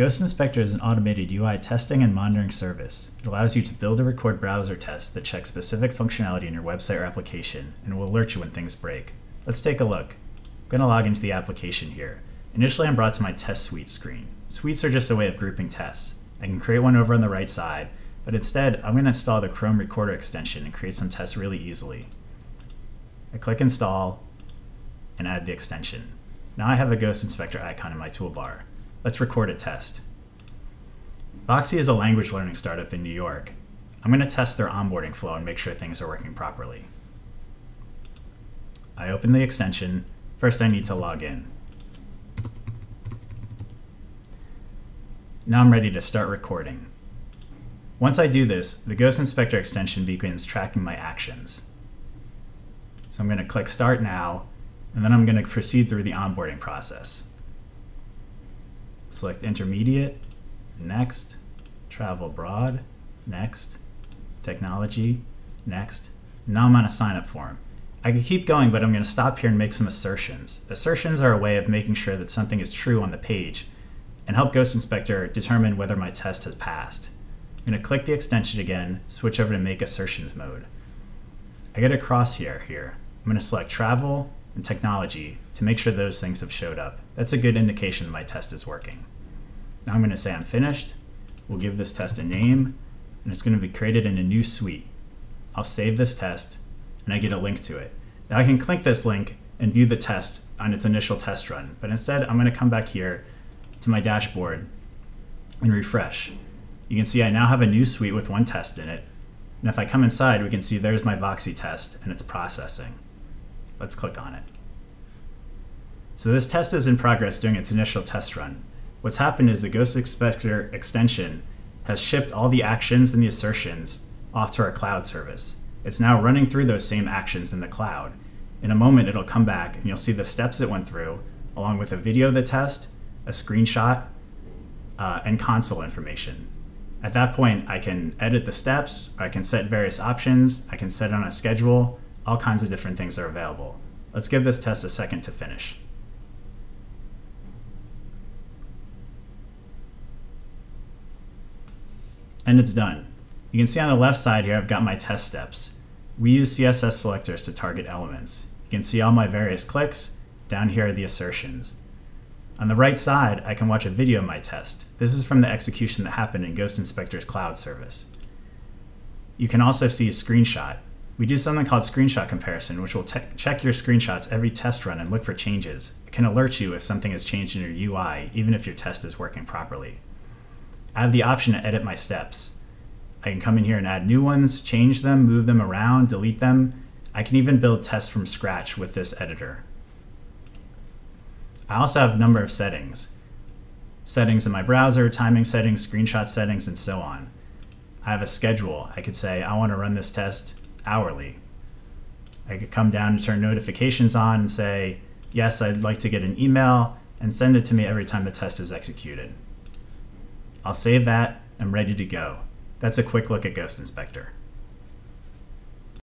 Ghost Inspector is an automated UI testing and monitoring service. It allows you to build or record browser tests that check specific functionality in your website or application, and will alert you when things break. Let's take a look. I'm going to log into the application here. Initially, I'm brought to my test suite screen. Suites are just a way of grouping tests. I can create one over on the right side, but instead, I'm going to install the Chrome Recorder extension and create some tests really easily. I click Install and add the extension. Now I have a Ghost Inspector icon in my toolbar. Let's record a test. Voxy is a language learning startup in New York. I'm going to test their onboarding flow and make sure things are working properly. I open the extension. First, I need to log in. Now I'm ready to start recording. Once I do this, the Ghost Inspector extension begins tracking my actions. So I'm going to click Start Now, and then I'm going to proceed through the onboarding process. Select Intermediate, Next, Travel Abroad, Next, Technology, Next. Now I'm on a sign-up form. I could keep going, but I'm going to stop here and make some assertions. Assertions are a way of making sure that something is true on the page and help Ghost Inspector determine whether my test has passed. I'm going to click the extension again, switch over to Make Assertions mode. I get a crosshair here. I'm going to select Travel and Technology to make sure those things have showed up. That's a good indication that my test is working. Now I'm going to say I'm finished. We'll give this test a name, and it's going to be created in a new suite. I'll save this test, and I get a link to it. Now I can click this link and view the test on its initial test run, but instead I'm going to come back here to my dashboard and refresh. You can see I now have a new suite with one test in it. And if I come inside, we can see there's my Voxy test and it's processing. Let's click on it. So this test is in progress during its initial test run. What's happened is the Ghost Inspector extension has shipped all the actions and the assertions off to our cloud service. It's now running through those same actions in the cloud. In a moment, it'll come back and you'll see the steps it went through, along with a video of the test, a screenshot, and console information. At that point, I can edit the steps, I can set various options, I can set it on a schedule, all kinds of different things are available. Let's give this test a second to finish. And it's done. You can see on the left side here, I've got my test steps. We use CSS selectors to target elements. You can see all my various clicks. Down here are the assertions. On the right side, I can watch a video of my test. This is from the execution that happened in Ghost Inspector's cloud service. You can also see a screenshot. We do something called screenshot comparison, which will check your screenshots every test run and look for changes. It can alert you if something has changed in your UI, even if your test is working properly. I have the option to edit my steps. I can come in here and add new ones, change them, move them around, delete them. I can even build tests from scratch with this editor. I also have a number of settings. Settings in my browser, timing settings, screenshot settings, and so on. I have a schedule. I could say, I want to run this test hourly. I could come down and turn notifications on and say, yes, I'd like to get an email and send it to me every time the test is executed. I'll save that. I'm ready to go. That's a quick look at Ghost Inspector.